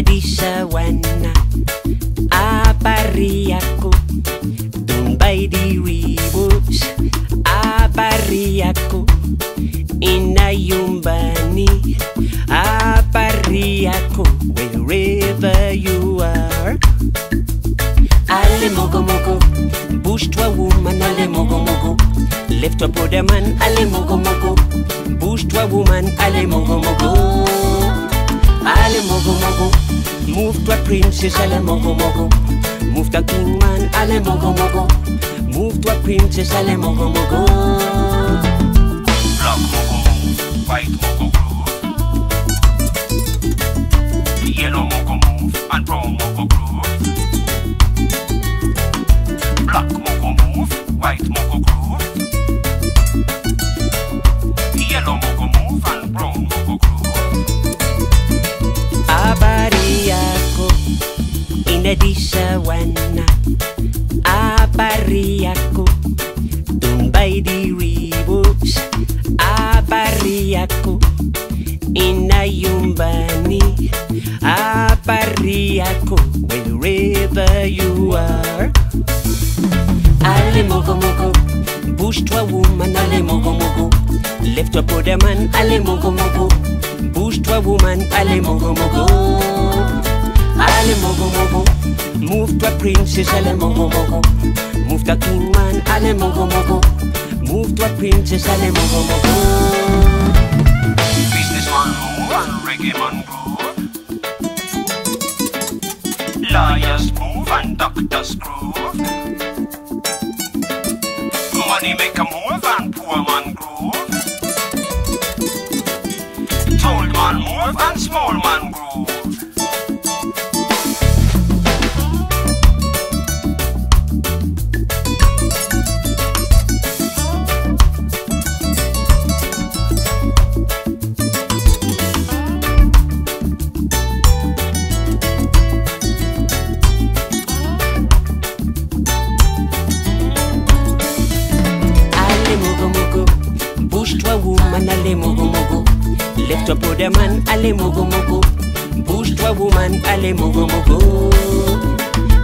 Di sawana, apari aku tumbai di wibus, apari aku inayumbani, apari aku wherever you are. Ale mogo mogo, bouge-toi woman, ale mogo mogo, lève-toi podaman, ale mogo mogo, bouge-toi woman, ale mogo mogo. Allez mogo mogo, move toi princess, allez mogo mogo, move toi king man, allez mogo mogo, move toi princess, allez mogo mogo. Black mogo move, white mogo groove, yellow mogo move and brown mogo groove. Black mogo move, white mogo groove, yellow mogo move and brown mogo groove. Apari aku indah di sawana, apari aku tumbai di wibus, apari aku inayumbani, apari aku wherever you are. Allez mogo mogo, bouge-toi woman, allez mogo mogo, lève-toi podaman, allez mogo mogo, bouge-toi woman, allez mogo mogo. Allez mogo mogo, move-toi princess, allez mogo mogo, move-toi king man, allez mogo mogo, move-toi princess, allez mogo mogo. Business man move and reggae man groove, liars move and doctors groove, money make a move and poor man groove, old man move and small man groove. Allez mogo mogo, bouge-toi woman, allez mogo mogo, lève-toi podaman, allez mogo mogo, bouge-toi woman, allez mogo mogo.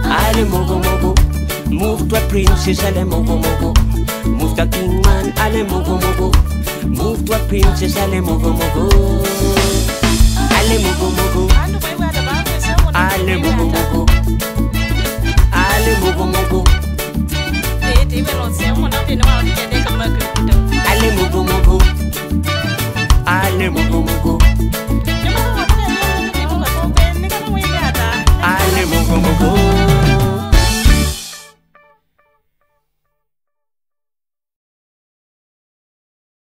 Allez mogo mogo, move-toi princess, allez mogo mogo, move-toi king man, allez mogo mogo, move-toi princess, allez mogo mogo. Allez mogo mogo, allez mogo.